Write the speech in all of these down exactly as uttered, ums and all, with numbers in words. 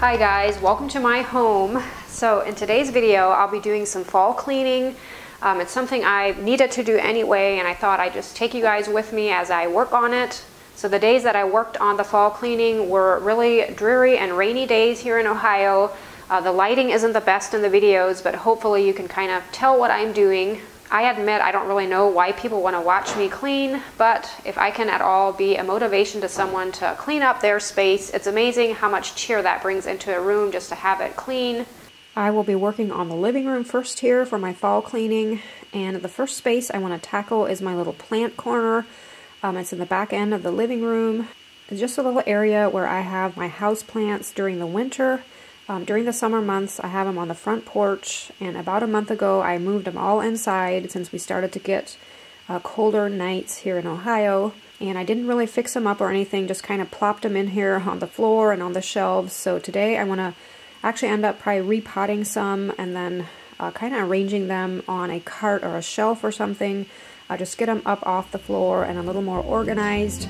Hi guys, welcome to my home. So in today's video, I'll be doing some fall cleaning. Um, it's something I needed to do anyway, and I thought I'd just take you guys with me as I work on it. So the days that I worked on the fall cleaning were really dreary and rainy days here in Ohio. Uh, the lighting isn't the best in the videos, but hopefully you can kind of tell what I'm doing. I admit I don't really know why people want to watch me clean, but if I can at all be a motivation to someone to clean up their space, it's amazing how much cheer that brings into a room just to have it clean. I will be working on the living room first here for my fall cleaning, and the first space I want to tackle is my little plant corner. Um, it's in the back end of the living room. It's just a little area where I have my house plants during the winter. Um, during the summer months, I have them on the front porch, and about a month ago, I moved them all inside since we started to get uh, colder nights here in Ohio, and I didn't really fix them up or anything, just kind of plopped them in here on the floor and on the shelves. So today, I want to actually end up probably repotting some and then uh, kind of arranging them on a cart or a shelf or something. Uh, just get them up off the floor and a little more organized.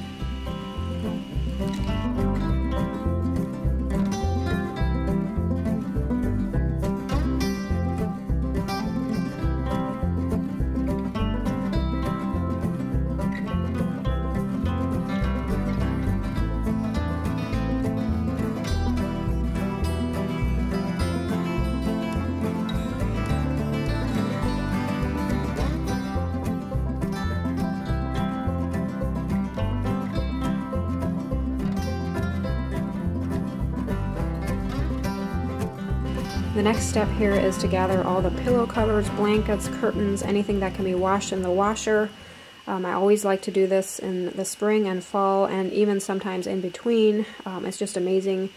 The next step here is to gather all the pillow covers, blankets, curtains, anything that can be washed in the washer. Um, I always like to do this in the spring and fall, and even sometimes in between. Um, it's just amazing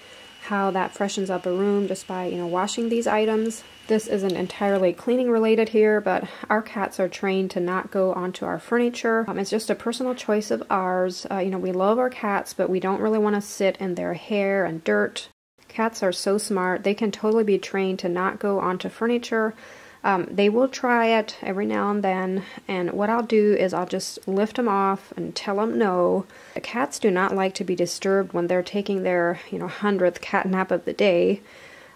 how that freshens up a room just by, you know, washing these items. This isn't entirely cleaning related here, but our cats are trained to not go onto our furniture. Um, it's just a personal choice of ours. Uh, you know, we love our cats, but we don't really want to sit in their hair and dirt. Cats are so smart. They can totally be trained to not go onto furniture. Um, they will try it every now and then, and what I'll do is I'll just lift them off and tell them no. The cats do not like to be disturbed when they're taking their, you know, hundredth cat nap of the day.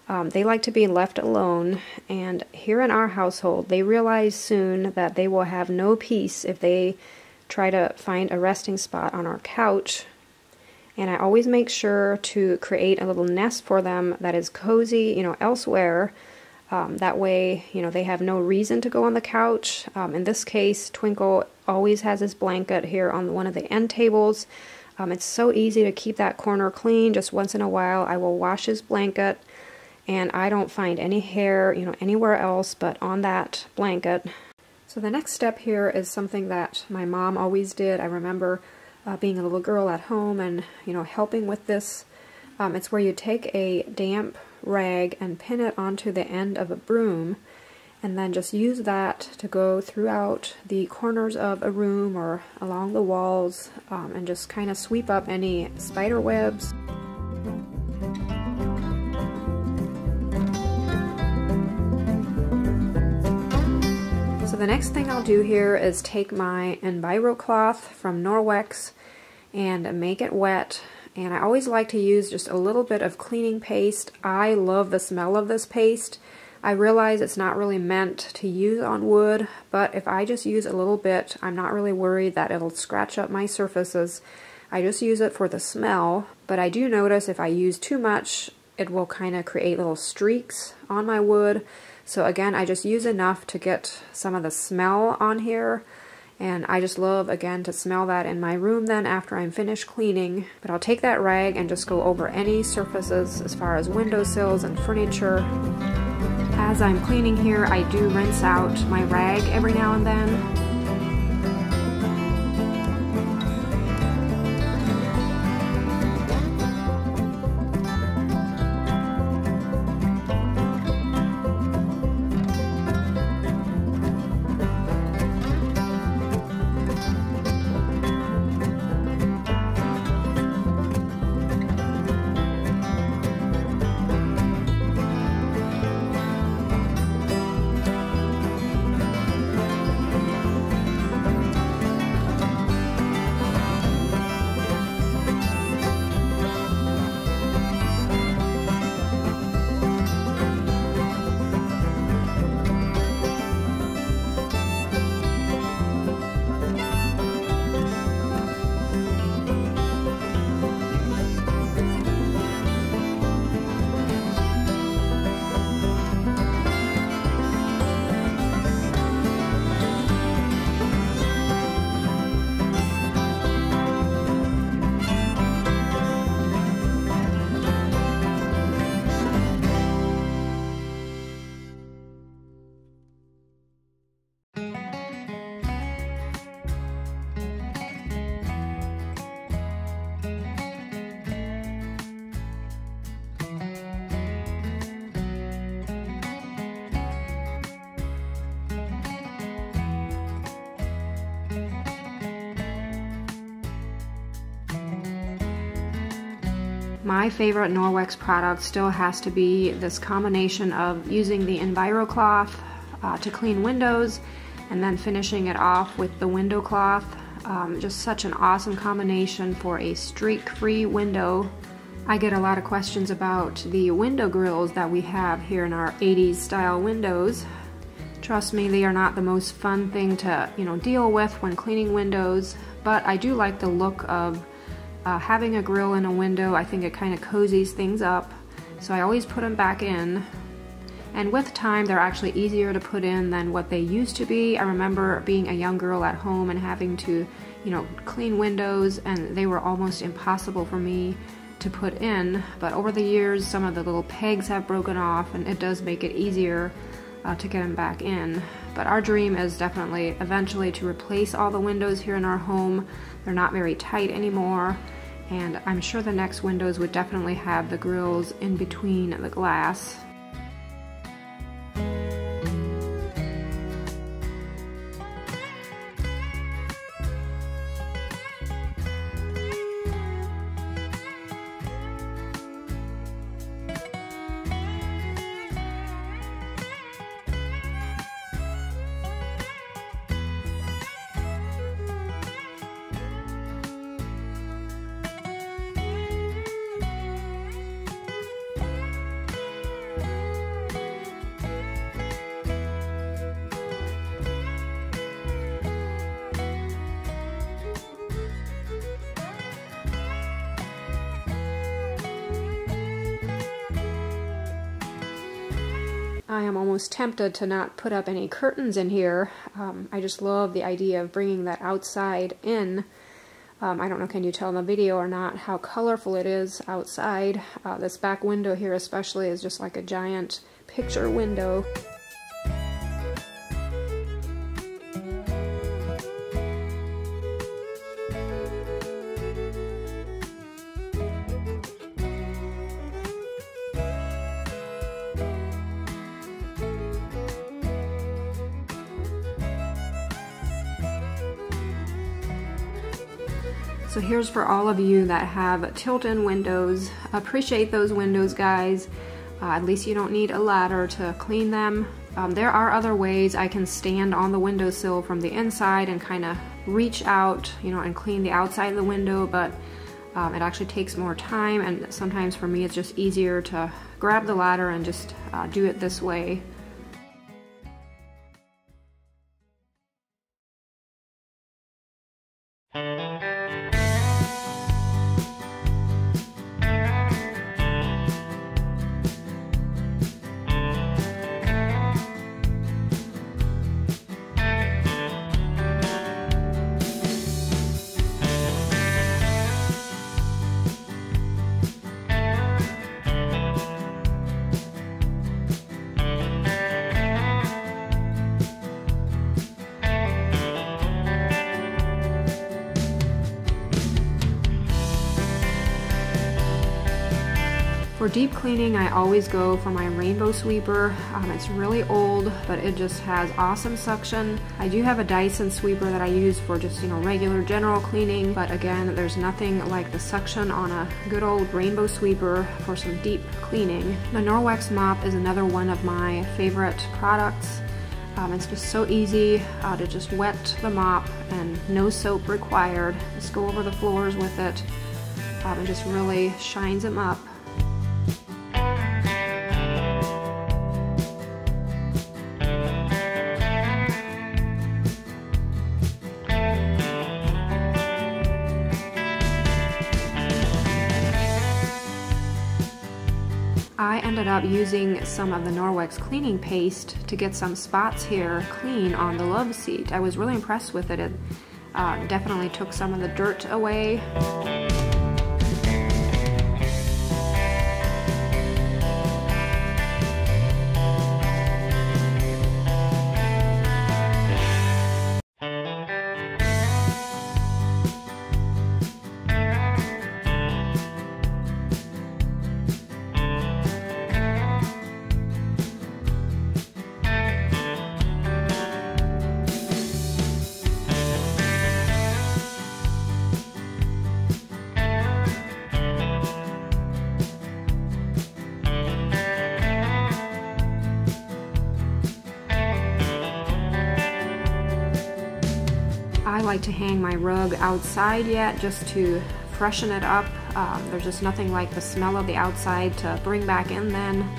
Um, they like to be left alone, and here in our household, they realize soon that they will have no peace if they try to find a resting spot on our couch. And I always make sure to create a little nest for them that is cozy, you know, elsewhere. Um, that way, you know, they have no reason to go on the couch. Um, in this case, Twinkle always has his blanket here on one of the end tables. Um, it's so easy to keep that corner clean. Just once in a while, I will wash his blanket, and I don't find any hair, you know, anywhere else but on that blanket. So the next step here is something that my mom always did. I remember Uh, being a little girl at home and, you know, helping with this. Um, it's where you take a damp rag and pin it onto the end of a broom, and then just use that to go throughout the corners of a room or along the walls, um, and just kind of sweep up any spider webs. So the next thing I'll do here is take my Envirocloth from Norwex and make it wet. And I always like to use just a little bit of cleaning paste. I love the smell of this paste. I realize it's not really meant to use on wood, but if I just use a little bit, I'm not really worried that it'll scratch up my surfaces. I just use it for the smell, but I do notice if I use too much, it will kind of create little streaks on my wood. So again, I just use enough to get some of the smell on here, and I just love, again, to smell that in my room then after I'm finished cleaning. But I'll take that rag and just go over any surfaces as far as windowsills and furniture. As I'm cleaning here, I do rinse out my rag every now and then. My favorite Norwex product still has to be this combination of using the Envirocloth uh, to clean windows and then finishing it off with the window cloth. Um, just such an awesome combination for a streak-free window. I get a lot of questions about the window grills that we have here in our eighties style windows. Trust me, they are not the most fun thing to, you know, deal with when cleaning windows, but I do like the look of uh, having a grill in a window. I think it kind of cozies things up, so I always put them back in. And with time, they're actually easier to put in than what they used to be. I remember being a young girl at home and having to, you know, clean windows, and they were almost impossible for me to put in. But over the years, some of the little pegs have broken off, and it does make it easier Uh, to get them back in. But our dream is definitely eventually to replace all the windows here in our home. They're not very tight anymore, and I'm sure the next windows would definitely have the grills in between the glass. I am almost tempted to not put up any curtains in here. Um, I just love the idea of bringing that outside in. Um, I don't know, can you tell in the video or not how colorful it is outside. Uh, this back window here especially is just like a giant picture window. So here's for all of you that have tilt-in windows. Appreciate those windows, guys. Uh, at least you don't need a ladder to clean them. Um, there are other ways I can stand on the windowsill from the inside and kind of reach out, you know, and clean the outside of the window, but um, it actually takes more time, and sometimes for me it's just easier to grab the ladder and just uh, do it this way. For deep cleaning, I always go for my rainbow sweeper. Um, it's really old, but it just has awesome suction. I do have a Dyson sweeper that I use for just, you know, regular general cleaning, but again, there's nothing like the suction on a good old rainbow sweeper for some deep cleaning. The Norwex mop is another one of my favorite products. Um, it's just so easy uh, to just wet the mop and no soap required. Just go over the floors with it. Um, it just really shines them up. I ended up using some of the Norwex cleaning paste to get some spots here clean on the love seat. I was really impressed with it. It uh, definitely took some of the dirt away. like to hang my rug outside yet just to freshen it up. Um, there's just nothing like the smell of the outside to bring back in then.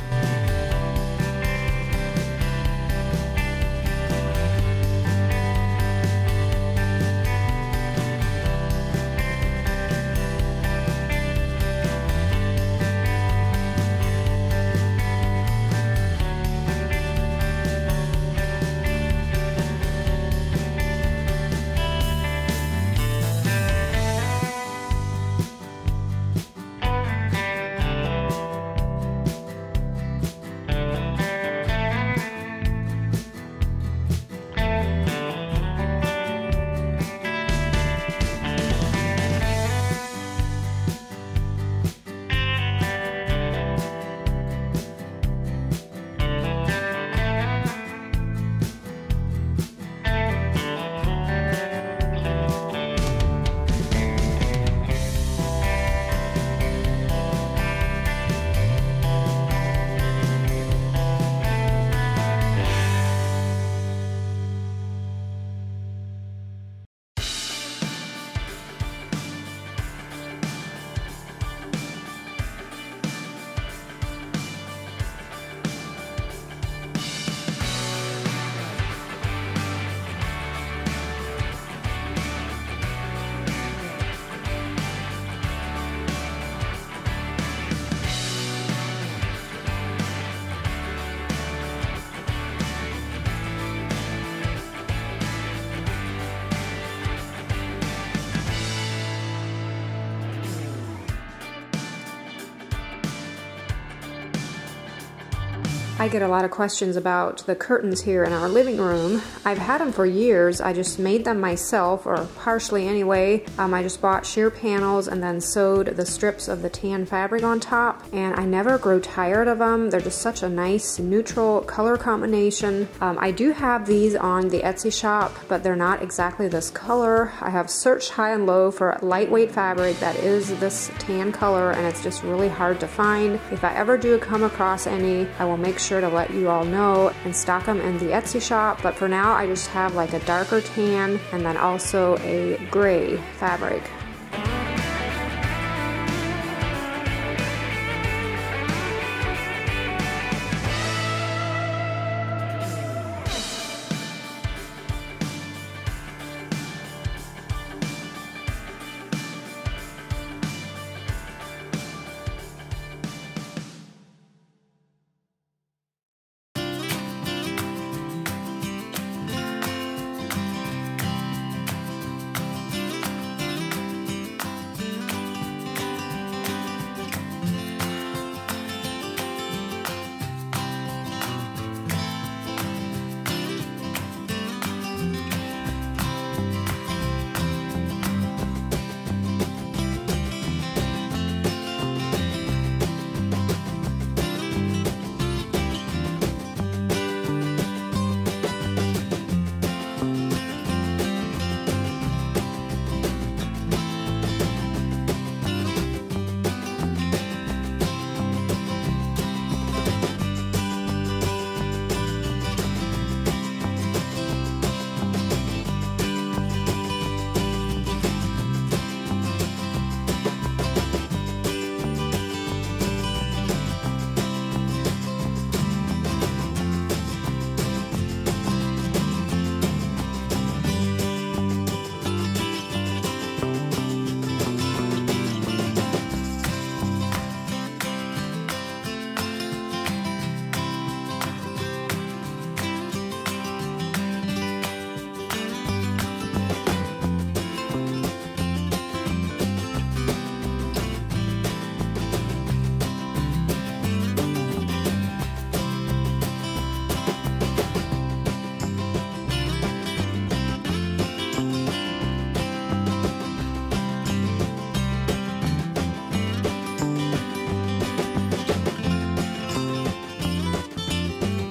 I get a lot of questions about the curtains here in our living room. I've had them for years. I just made them myself, or partially anyway. Um, I just bought sheer panels and then sewed the strips of the tan fabric on top, and I never grow tired of them. They're just such a nice neutral color combination. Um, I do have these on the Etsy shop, but they're not exactly this color. I have searched high and low for lightweight fabric that is this tan color, and it's just really hard to find. If I ever do come across any, I will make sure Sure to let you all know and stock them in the Etsy shop, but for now I just have like a darker tan and then also a gray fabric.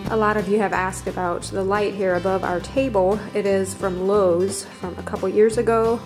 A lot of you have asked about the light here above our table. It is from Lowe's from a couple years ago.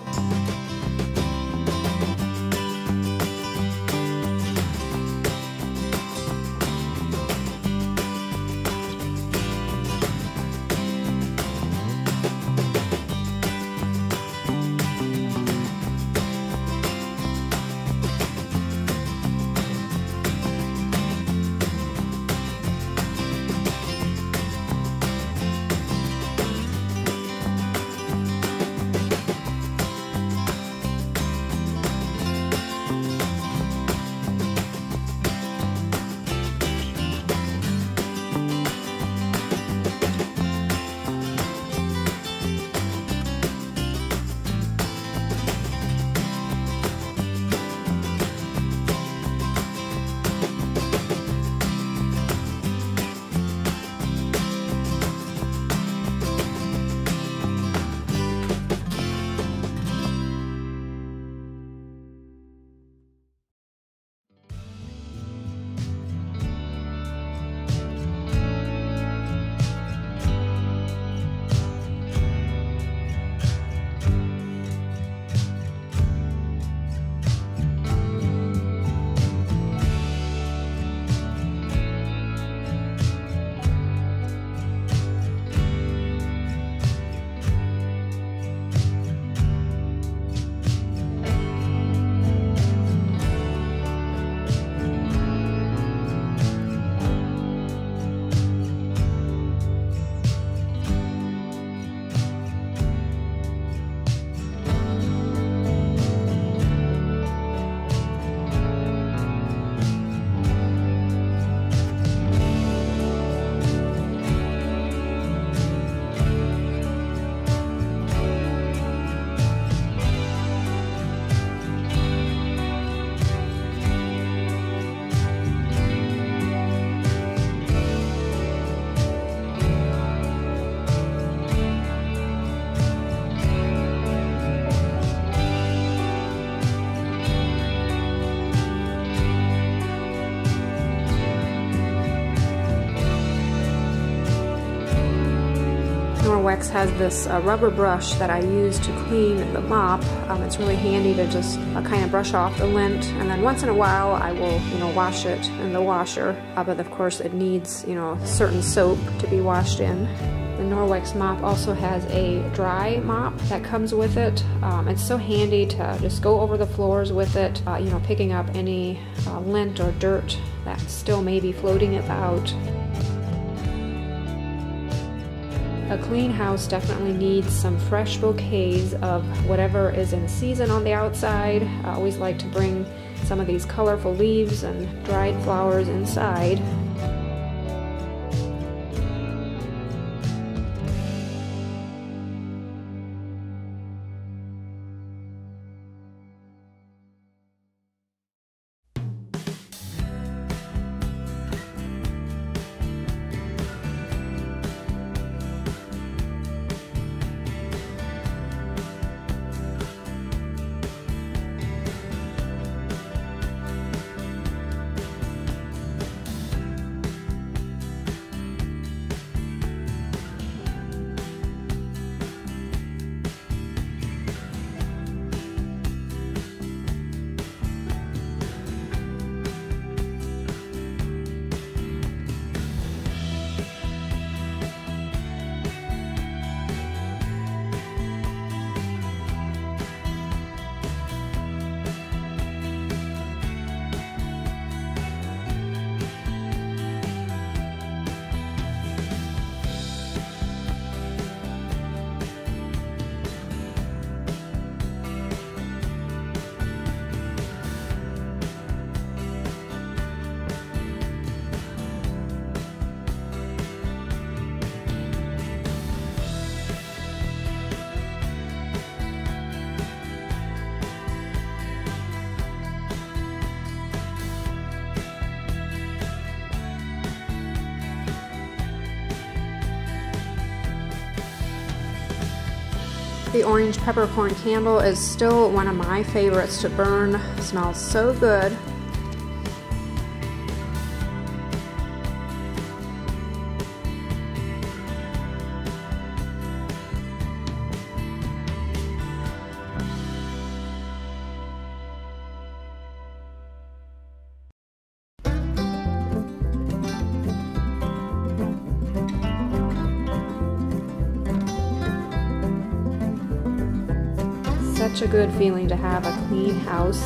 Norwex has this uh, rubber brush that I use to clean the mop. Um, it's really handy to just uh, kind of brush off the lint, and then once in a while I will, you know, wash it in the washer. Uh, but of course it needs, you know, certain soap to be washed in. The Norwex mop also has a dry mop that comes with it. Um, it's so handy to just go over the floors with it, uh, you know, picking up any uh, lint or dirt that still may be floating about. A clean house definitely needs some fresh bouquets of whatever is in season on the outside. I always like to bring some of these colorful leaves and dried flowers inside. The orange peppercorn candle is still one of my favorites to burn. It smells so good. Such a good feeling to have a clean house.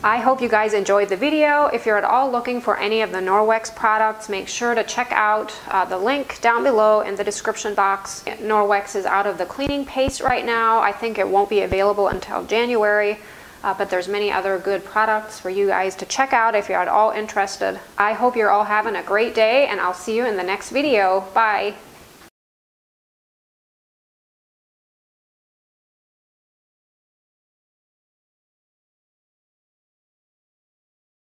I hope you guys enjoyed the video. If you're at all looking for any of the Norwex products, make sure to check out uh, the link down below in the description box. Norwex is out of the cleaning paste right now. I think it won't be available until January, uh, but there's many other good products for you guys to check out if you're at all interested. I hope you're all having a great day, and I'll see you in the next video. Bye!